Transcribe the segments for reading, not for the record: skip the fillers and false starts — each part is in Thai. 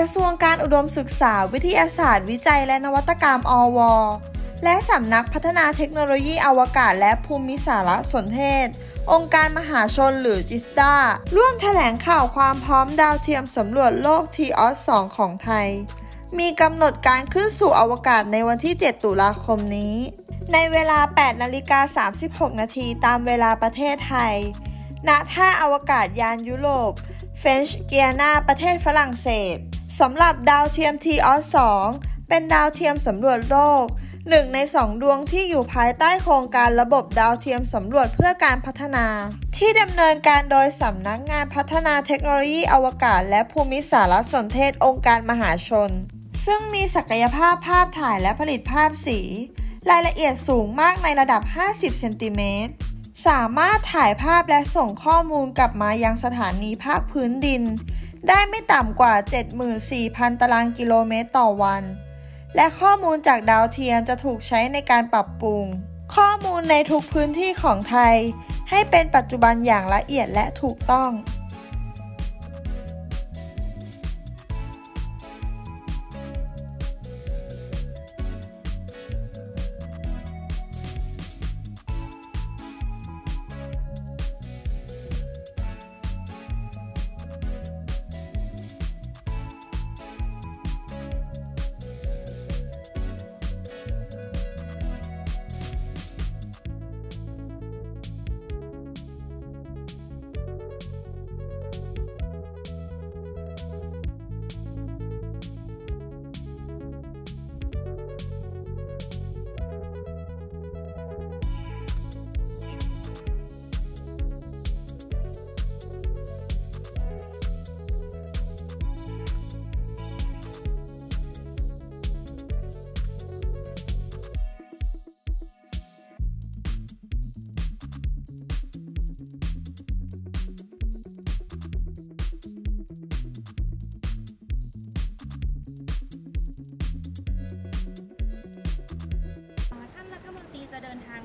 กระทรวงการอุดมศึกษาวิทยาศาสตร์วิจัยและนวัตกรรมอว.และสำนักพัฒนาเทคโนโลยีอวกาศและภูมิสารสนเทศองค์การมหาชนหรือจิสดาร่วมแถลงข่าวความพร้อมดาวเทียมสำรวจโลก THEOS-2 ของไทยมีกำหนดการขึ้นสู่อวกาศในวันที่ 7 ตุลาคมนี้ในเวลา 8:36 น.ตามเวลาประเทศไทยณท่าอวกาศยานยุโรปเฟรนช์เกียนาประเทศฝรั่งเศสสำหรับดาวเทียม THEOS-2 เป็นดาวเทียมสำรวจโลก1 ใน 2ดวงที่อยู่ภายใต้โครงการระบบดาวเทียมสำรวจเพื่อการพัฒนาที่ดำเนินการโดยสำนักงานพัฒนาเทคโนโลยีอวกาศและภูมิสารสนเทศองค์การมหาชนซึ่งมีศักยภาพภาพถ่ายและผลิตภาพสีรายละเอียดสูงมากในระดับ50 เซนติเมตรสามารถถ่ายภาพและส่งข้อมูลกลับมายังสถานีภาคพื้นดินได้ไม่ต่ำกว่า 74,000 ตารางกิโลเมตรต่อวันและข้อมูลจากดาวเทียมจะถูกใช้ในการปรับปรุงข้อมูลในทุกพื้นที่ของไทยให้เป็นปัจจุบันอย่างละเอียดและถูกต้อง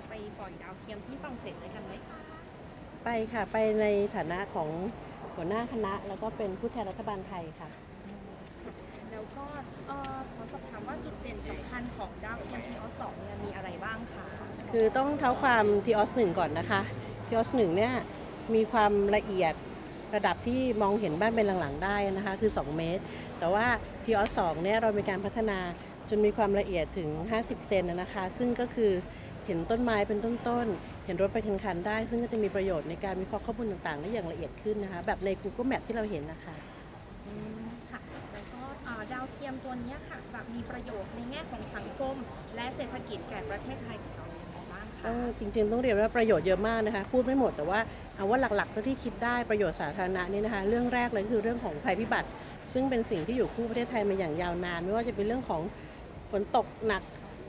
ปล่อยดาวเทียมที่ฝรั่งเศสด้วยกันไหมไปค่ะไปในฐานะของหัวหน้าคณะแล้วก็เป็นผู้แทนรัฐบาลไทยค่ะแล้วก็สอบถามว่าจุดเด่นสำคัญของดาวเทียม THEOS-2 เนี่ยมีอะไรบ้างคะคือต้องเท้าความ THEOS-1 ก่อนนะคะ THEOS-1 เนี่ยมีความละเอียดระดับที่มองเห็นบ้านเป็นหลังๆได้นะคะคือ2 เมตรแต่ว่า THEOS-2 เนี่ยเรามีการพัฒนาจนมีความละเอียดถึง50 เซนนะคะซึ่งก็คือเห็นต้นไม้เป็นต้นๆเห็นรถไปคันคันได้ซึ่งก็จะมีประโยชน์ในการวิเคราะห์ข้อมูลต่างๆได้อย่างละเอียดขึ้นนะคะแบบใน Google Map ที่เราเห็นนะคะค่ะแล้วก็ดาวเทียมตัวนี้ค่ะจะมีประโยชน์ในแง่ของสังคมและเศรษฐกิจแก่ประเทศไทยของเราอย่างไรบ้างคะจริงๆต้องเรียนว่าประโยชน์เยอะมากนะคะพูดไม่หมดแต่ว่าเอาว่าหลักๆเท่าที่คิดได้ประโยชน์สาธารณะนี่นะคะเรื่องแรกเลยคือเรื่องของภัยพิบัติซึ่งเป็นสิ่งที่อยู่คู่ประเทศไทยมาอย่างยาวนานไม่ว่าจะเป็นเรื่องของฝนตกหนัก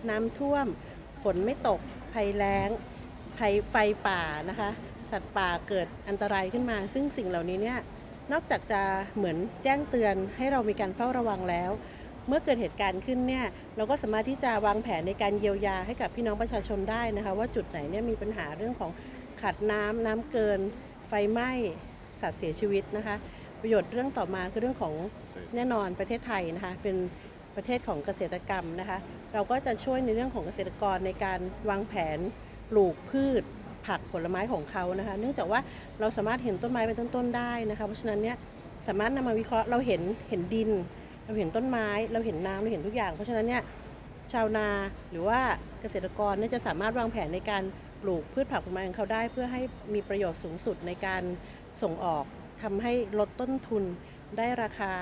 น้ำท่วมฝนไม่ตกภัยแล้งภัยไฟป่านะคะสัตว์ป่าเกิดอันตรายขึ้นมาซึ่งสิ่งเหล่านี้เนี่ยนอกจากจะเหมือนแจ้งเตือนให้เรามีการเฝ้าระวังแล้วเมื่อเกิดเหตุการณ์ขึ้นเนี่ยเราก็สามารถที่จะวางแผนในการเยียวยาให้กับพี่น้องประชาชนได้นะคะว่าจุดไหนเนี่ยมีปัญหาเรื่องของขาดน้ำน้ำเกินไฟไหม้สัตว์เสียชีวิตนะคะประโยชน์เรื่องต่อมาคือเรื่องของแน่นอนประเทศไทยนะคะเป็นประเทศของเกษตรกรรมนะคะเราก็จะช่วยในเรื่องของเกษตรกรในการวางแผนปลูกพืชผักผลไม้ของเขานะคะเนื่องจากว่าเราสามารถเห็นต้นไม้เป็นต้นๆได้นะคะเพราะฉะนั้นเนี่ยสามารถนำมาวิเคราะห์เราเห็นดินเราเห็นต้นไม้เราเห็นน้ำเราเห็นทุกอย่างเพราะฉะนั้นเนี่ยชาวนาหรือว่าเกษตรกรเนี่ยจะสามารถวางแผนในการปลูกพืชผักผลไม้ของเขาได้เพื่อให้มีประโยชน์สูงสุดในการส่งออกทำให้ลดต้นทุนได้ราคา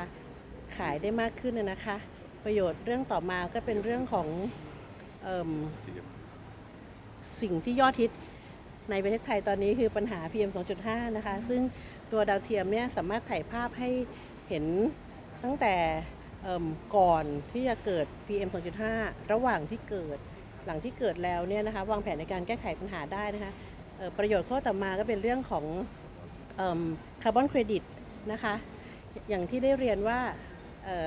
ขายได้มากขึ้นนะคะประโยชน์เรื่องต่อมาก็เป็นเรื่องของสิ่งที่ยอดฮิตในประเทศไทยตอนนี้คือปัญหา PM 2.5 นะคะซึ่งตัวดาวเทียมเนี่ยสามารถถ่ายภาพให้เห็นตั้งแต่ก่อนที่จะเกิด PM 2.5 ระหว่างที่เกิดหลังที่เกิดแล้วเนี่ยนะคะวางแผนในการแก้ไขปัญหาได้นะคะประโยชน์ข้อต่อมาก็เป็นเรื่องของคาร์บอนเครดิตนะคะอย่างที่ได้เรียนว่า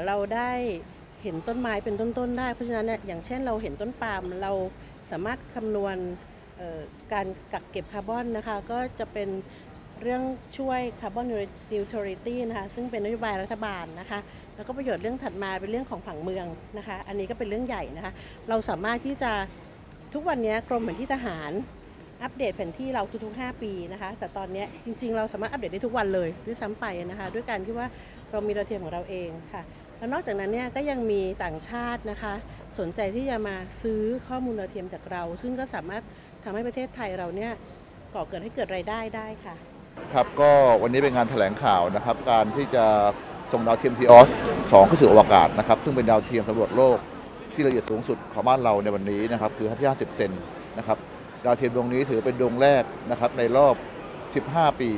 เราได้เห็นต้นไม้เป็นต้นๆได้เพราะฉะนั้นเนี่ยอย่างเช่นเราเห็นต้นปาล์มเราสามารถคำนวณการกักเก็บคาร์บอนนะคะก็จะเป็น เรื่องช่วย Carbon Neutrality นะคะซึ่งเป็นนโยบายรัฐบาลนะคะแล้วก็ประโยชน์เรื่องถัดมาเป็นเรื่องของผังเมืองนะคะอันนี้ก็เป็นเรื่องใหญ่นะคะเราสามารถที่จะทุกวันนี้กรมแผนที่ทหารอัปเดตแผนที่เราทุกๆ5ปีนะคะแต่ตอนนี้จริงๆเราสามารถอัปเดตได้ทุกวันเลยด้วยซ้ำไปนะคะด้วยการที่ว่าเรามีดาวเทียมของเราเองค่ะแล้วนอกจากนั้นเนี่ยก็ยังมีต่างชาตินะคะสนใจที่จะมาซื้อข้อมูลดาวเทียมจากเราซึ่งก็สามารถทำให้ประเทศไทยเราเนี่ยก่อเกิดให้เกิดรายได้ได้ค่ะครับก็วันนี้เป็นงานแถลงข่าวนะครับการที่จะส่งดาวเทียม THEOS-2 เข้าสู่อวกาศนะครับซึ่งเป็นดาวเทียมสำรวจโลกที่ละเอียดสูงสุดของบ้านเราในวันนี้นะครับคือ50เซนนะครับดาวเทียมดวงนี้ถือเป็นดวงแรกนะครับในรอบ15ปี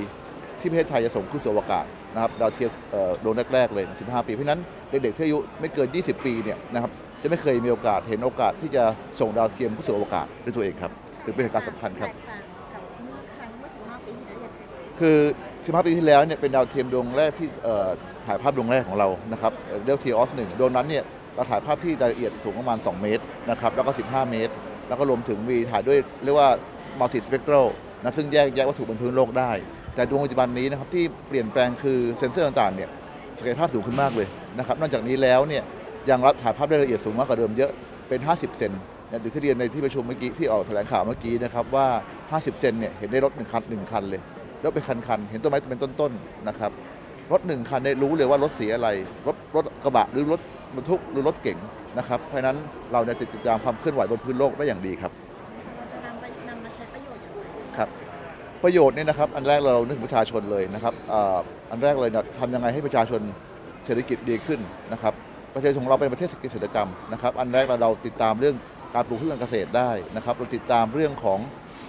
ที่ประเทศไทยจะส่งขึ้นสู่อวกาศนะครับดาวเทียมดวงแรกๆเลย15ปีเพราะนั้นเด็กๆที่อายุไม่เกิน20ปีเนี่ยนะครับจะไม่เคยมีโอกาสเห็นโอกาสที่จะส่งดาวเทียมขึ้นสู่อวกาศด้วยตัวเองครับถือเป็นเหตุการณ์สำคัญครับคือ15ปีที่แล้วเนี่ยเป็นดาวเทียมดวงแรกที่ถ่ายภาพดวงแรกของเรานะครับเรียก THEOS-1 ดวงนั้นเนี่ยเราถ่ายภาพที่รายละเอียดสูงประมาณ2เมตรนะครับแล้วก็15เมตรแล้วก็รวมถึงมีถ่ายด้วยเรียกว่า multi spectral นะซึ่งแยกวัตถุบนพื้นโลกได้แต่ดวงปัจจุบันนี้นะครับที่เปลี่ยนแปลงคือเซ็นเซอร์ต่างๆเนี่ยศักยภาพสูงขึ้นมากเลยนะครับนอกจากนี้แล้วเนี่ยยังรับถ่ายภาพได้ละเอียดสูงมากกว่าเดิมเยอะเป็น50เซนอย่างที่เรียนในที่ประชุมเมื่อกี้ที่ออกแถลงข่าวเมื่อกี้นะครับว่า50เซนเนี่ยเห็นได้รถ1คันเลยรถเป็นคันๆเห็นต้นไม้เป็นต้นๆนะครับรถ1คันได้รู้เลยว่ารถสีอะไรรถกระบะหรือรถบรรทุกหรือรถเก๋งนะครับเพราะฉะนั้นเราจะติดตามความเคลื่อนไหวบนพื้นโลกได้อย่างดีครับจะนำมาใช้ประโยชน์อย่างไรครับประโยชน์เนี่ยนะครับอันแรกเรานึกถึงประชาชนเลยนะครับอันแรกเลยทำยังไงให้ประชาชนเศรษฐกิจดีขึ้นนะครับประเทศของเราเป็นประเทศเกษตรกรรมนะครับอันแรกเราติดตามเรื่องการปลูกพืชทางเกษตรได้นะครับเราติดตามเรื่องของ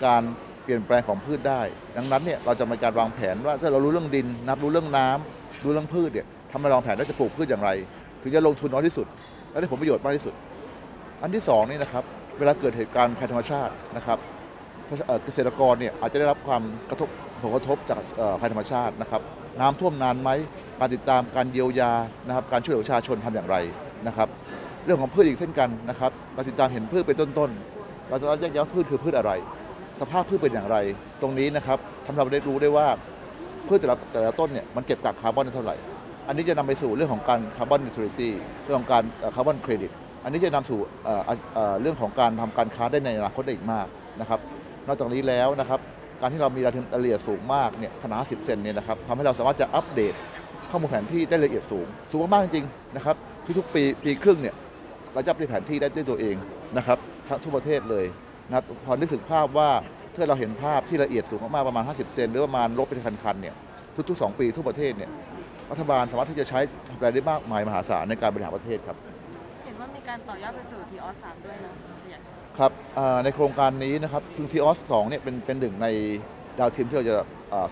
การเปลี่ยนแปลงของพืชได้ดังนั้นเนี่ยเราจะมีการวางแผนว่าถ้าเรารู้เรื่องดินนับรู้เรื่องน้ำรู้เรื่องพืชเนี่ยทำให้วางแผนว่าจะปลูกพืชอย่างไรถึงจะลงทุนน้อยที่สุดและได้ผลประโยชน์มากที่สุดอันที่2นี่นะครับเวลาเกิดเหตุการณ์ภัยธรรมชาตินะครับเกษตรกรเนี่ยอาจจะได้รับความกระทบผลกระทบจากภัยธรรมชาตินะครับน้ำท่วมนานไหมการติดตามการเยียวยานะครับการช่วยเหลือประชาชนทำอย่างไรนะครับเรื่องของพืชอีกเช่นกันนะครับเราติดตามเห็นพืชเป็นต้นๆเราจะแยกแยะพืชคือพืชอะไรสภาพพืชเป็นอย่างไรตรงนี้นะครับทำให้เราได้รู้ได้ว่าพืชแต่ละต้นเนี่ยมันเก็บกักคาร์บอนได้เท่าไหร่อันนี้จะนำไปสู่เรื่องของการ Carbon Neutrality เรื่องของการ Carbon Credit อันนี้จะนำสู่เรื่องของการทำการค้าได้ในอนาคตได้อีกมากนะครับนอกจากนี้แล้วนะครับการที่เรามีดาวเทียมละเอียดสูงมากเนี่ยขนาด10เซนเนี่ยนะครับทำให้เราสามารถจะอัปเดตข้อมูลแผนที่ได้ละเอียดสูงมากจริงนะครับทุกๆปีครึ่งเนี่ยเราจะอัปเดตแผนที่ได้ด้วยตัวเองนะครับทั่วประเทศเลยนะครับพอนึกถึงภาพว่าถ้าเราเห็นภาพที่ละเอียดสูงมากๆประมาณ50เซนหรือประมาณลบเป็นคันๆเนี่ยทุกๆ2ปีทั่วประเทศเนี่ยรัฐบาลสามารถที่จะใช้ทำอะไรได้มากมายมหาศาลในการบริหารประเทศครับเห็นว่ามีการต่อยอดไปสู่ THEOS-3 ด้วยนะครับในโครงการนี้นะครับถึง THEOS-2 เนี่ยเป็นหนึ่งในดาวเทียมที่เราจะ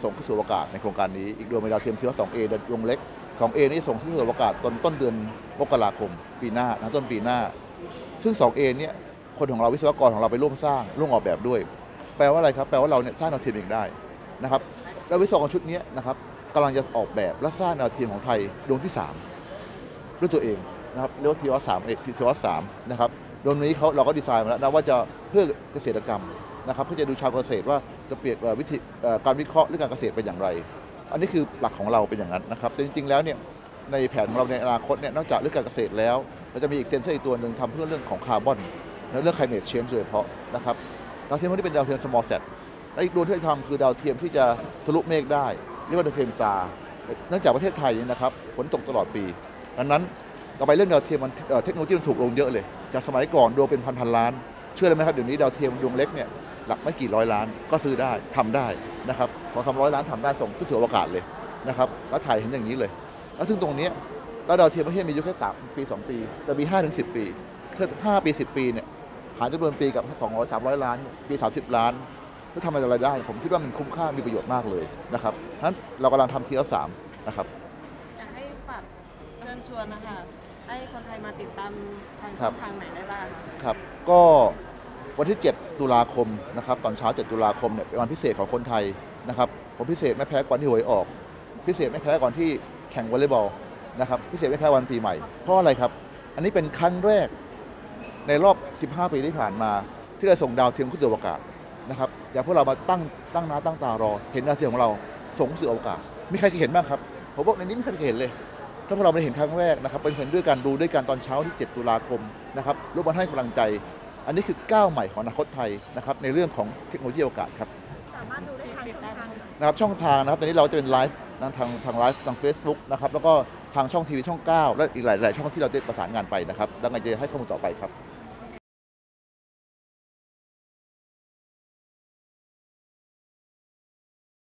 ส่งขึ้นสู่อวกาศในโครงการนี้อีกดวงเป็นดาวเทียม THEOS-2A ดวงเล็ก 2A นี่ส่งขึ้นสู่อวกาศต้นเดือนมกราคมปีหน้านะต้นปีหน้าซึ่ง 2A เนี่ยคนของเราวิศวกรของเราไปร่วมสร้างร่วมออกแบบด้วยแปลว่าอะไรครับแปลว่าเราเนี่ยสร้างดาวเทียมเองได้นะครับแล้ววิศวกรชุดนี้นะครับกำลังจะออกแบบและสร้างดาวเทียมของไทยดวงที่3ด้วยตัวเองนะครับเรียกว่า THEOS-3 นะครับดวงนี้เราก็ดีไซน์มาแล้วนะว่าจะเพื่อเกษตรกรรมนะครับเพื่อจะดูชาวเกษตรว่าจะเปลี่ยนวิธีการวิเคราะห์เรื่องการเกษตรเป็นอย่างไรอันนี้คือหลักของเราเป็นอย่างนั้นนะครับแต่จริงๆแล้วเนี่ยในแผนของเราในอนาคตเนี่ยนอกจากเรื่องการเกษตรแล้วเราจะมีอีกเซนเซอร์อีกตัวหนึ่งทำเพื่อเรื่องของคาร์บอนและเรื่อง climate change โดยเฉพาะนะครับดาวเทียมพวกนี้เป็นดาวเทียม small sat และอีกดวงที่จะทำคือดาวเทียมที่จะทะลุเมฆได้เรียกว่าดาวเทียมซาเนื่องจากประเทศไทยนะครับฝนตกตลอดปีดังนั้นต่อไปเรื่องดาวเทียมมันเทคโนโลยีมันถูกลงเยอะเลยจากสมัยก่อนดวงเป็นพันล้านเชื่อเลยไหมครับเดี๋ยวนี้ดาวเทียมดวงเล็กเนี่ยหลักไม่กี่ร้อยล้านก็ซื้อได้ทำได้นะครับ200-300 ล้านทำได้ส่งขึ้นสู่อวกาศเลยนะครับแล้วถ่ายเห็นอย่างนี้เลยแล้วซึ่งตรงนี้แล้วดาวเทียมประเทศมีอายุแค่3 ปี 2 ปีจะมี5 ถึง 10 ปีถ้า5 ปี 10 ปีเนี่ยหารจำนวนปีกับ200-300 ล้านปี30 ล้านถ้าทำอะไรได้ผมคิดว่ามันคุ้มค่ามีประโยชน์มากเลยนะครับนั้นเรากำลังทำTHEOS-3นะครับอยากให้ฝากเชิญชวนนะคะให้คนไทยมาติดตามทางช่องทางไหนได้บ้างครับก็วันที่7 ตุลาคมนะครับตอนเช้า7 ตุลาคมเนี่ยเป็นวันพิเศษของคนไทยนะครับผมพิเศษไม่แพ้ก่อนที่หวยออกพิเศษไม่แพ้ก่อนที่แข่งวอลเลย์บอลนะครับพิเศษไม่แพ้วันปีใหม่เพราะอะไรครับอันนี้เป็นครั้งแรกในรอบ15 ปีที่ผ่านมาที่เราส่งดาวเทียมขึ้นสู่อวกาศนะครับอยากพวกเรามาตั้งหน้าตั้งตารอเห็นดาวเทียมของเรา ส่งสื่ออวกาศมีใครเคยเห็นบ้างครับผมบอกในนี้ไม่ใครเคยเห็นเลยถ้าพวกเราได้เห็นครั้งแรกนะครับเป็นเห็นด้วยการดูด้วยการตอนเช้าที่7ตุลาคมนะครับร่วมกันให้กำลังใจอันนี้คือก้าวใหม่ของอนาคตไทยนะครับในเรื่องของเทคโนโลยีอวกาศครับสามารถดูได้ทางนะครับช่องทางนะครับตอนนี้เราจะเป็นไลฟ์ทางไลฟ์ทาง Facebook นะครับแล้วก็ทางช่องทีวีช่อง 9และอีกหลายๆช่องที่เราได้ประสานงานไปนะครับแล้วก็จะให้ข้อมูลต่อไปครับ